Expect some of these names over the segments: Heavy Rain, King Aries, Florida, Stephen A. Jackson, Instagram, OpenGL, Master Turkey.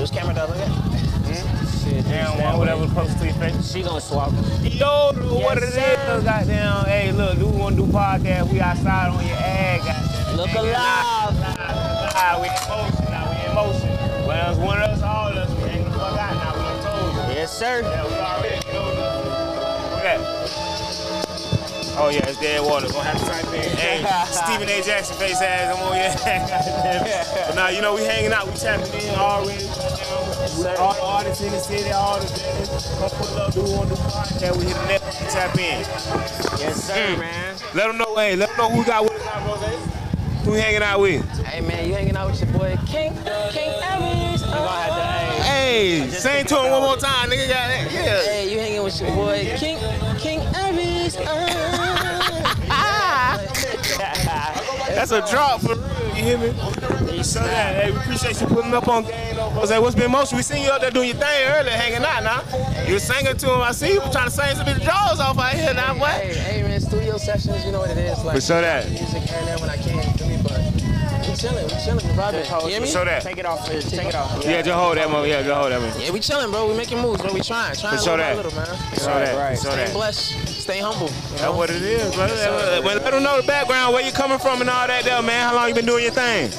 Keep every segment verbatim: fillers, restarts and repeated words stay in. Which camera do I look at? Hmm? Shit, damn one, whatever the post to your face. She gonna swap. Yo, dude, yes, what it sir. is, goddamn. Hey, look, dude, we wanna do podcast. We outside on your ass, goddamn. Look alive. Live, live, live. We in motion, now we in motion. Well, it's one of us, all of us. We ain't gonna fuck out now, we done told you. Yes, sir. Yeah, we already told you. Oh yeah, it's dead water. We're gonna have to type in. Hey, Stephen A. Jackson face ass. I'm on your ass. But now you know we hanging out. We tapping in already. You know, all the artists in the city, all the business. Come pull up, do on the podcast. We hit the net, we tap in. Yes sir, mm. man. Let them know. Hey, let them know who got with us. Who we hanging out with? Hey man, you hanging out with your boy King King Aries. Oh. Hey, sing to him one more time, nigga. Got that? Yeah. Hey, you hanging with your boy King King Aries. Oh. That's a drop for real, you hear me? So yeah, hey, we appreciate you putting up on game. Jose, what's been motion? We seen you up there doing your thing earlier, hanging out now. You were singing to him, I see you trying to sing some of the jaws off out here now, boy. Hey, hey, man, studio sessions, you know what it is. Like, we show that. Music here and there when I can, you feel me? But we chilling, we chilling, we vibing. You hear me? Show that. Take it off, man. Take it off. Yeah, yeah, just hold that, man. Yeah, just hold that, man. Yeah, we chilling, bro. We making moves, bro. We trying, trying to little, little, man. Show right, that. Right. Stay that. blessed. Stay humble. That's know? what it is, bro. Well, let them know the background, where you coming from and all that there, man. How long you been doing your thing?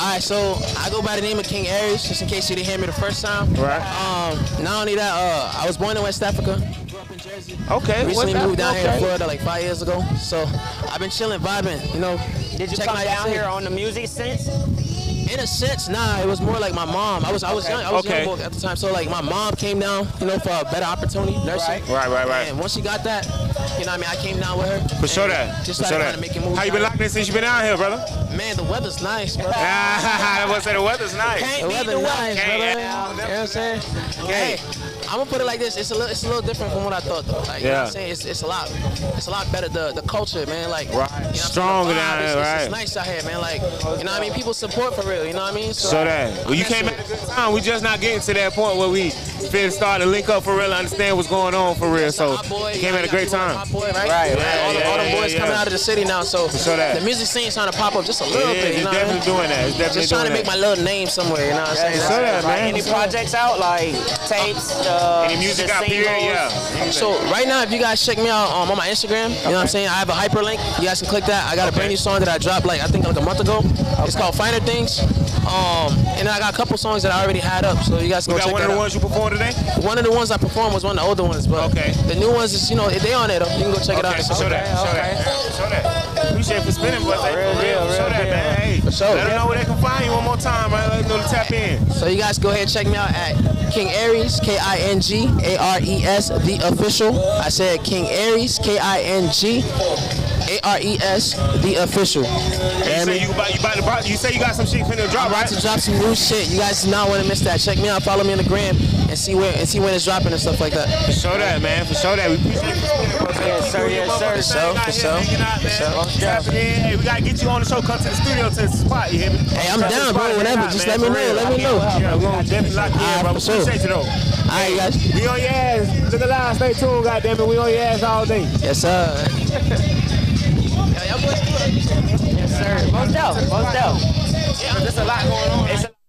Alright, so I go by the name of King Aries, just in case you didn't hear me the first time. Right. Um, not only that, uh, I was born in West Africa. Grew up in Jersey. Okay. Recently moved down okay. here to Florida like five years ago. So I've been chilling, vibing, you know. Did you come down here on the music sense? In a sense, nah, it was more like my mom. I was I was okay. young, I was okay. young at the time. So like my mom came down, you know, for a better opportunity, nursing. Right, right, right. right. And once she got that, you know what I mean, I came down with her. For sure that. Just started trying to make it move. How you been locked in since you been out here, brother? Man, the weather's nice, brother. I was say the weather's nice. Can't the weather's nice, brother. You know what I'm saying? Hey, I'm gonna put it like this. It's a little it's a little different from what I thought though. Like yeah. you know what I'm saying? It's it's a lot it's a lot better the the culture, man. Like right. you know stronger down here, right? It's nice out here, man. Like, you know what I mean? People support for real. You know what I mean? So, so that. Well, you came back at a good time. We just not getting to that point where we finna start to link up for real, understand what's going on for real. So, boy, you came at a great time. Boy, right? Right, right. Yeah, all yeah, the, all yeah, the boys yeah. coming out of the city now, so, so that. the music scene's trying to pop up just a little yeah, bit. You know definitely I mean? doing that. It's definitely just trying doing to make that. my little name somewhere. You know what I'm saying? So so that, like, man. Any projects out, like tapes, uh, any music out here? Yeah. So right now, if you guys check me out um, on my Instagram, you okay. know what I'm saying? I have a hyperlink. You guys can click that. I got okay. a brand new song that I dropped like I think like a month ago. Okay. It's called Finer Things. Um, and I got a couple songs that I already had up, so you guys can go check that out. You got one of the ones you performed today? One of the ones I performed was one of the older ones, but okay. the new ones is, you know, they on there though. You can go check it out. Okay, show that, show that, show that. Appreciate it for spinning, boys. For real, show that, man. Hey, let them know where they can find you one more time, right? Let them know to tap in. So you guys go ahead and check me out at King Aries, K I N G A R E S, the official. I said King Aries, K I N G A R E S, the official. Hey, so you, about, you, about to, you say you got some shit finna drop, I'm about right? to drop some new shit. You guys do not want to miss that. Check me out. Follow me on the gram and see where and see when it's dropping and stuff like that. For sure that, man. For sure that. We appreciate it. Yes, sir. Yes, sir. For sure. For sure. For sure. Hey, we gotta get you on the show. Come to the studio, to the spot. You hear me? Hey, I'm down, bro. Whatever. Just let me know. Let me know. Yeah, we gonna definitely lock in, bro. Appreciate you though. All right, guys. We on your ass. Look alive. Stay tuned, goddamn it. We on your ass all day. Yes, sir. Yes, sir. Most dope. Most dope. Yeah, there's a lot going on. It's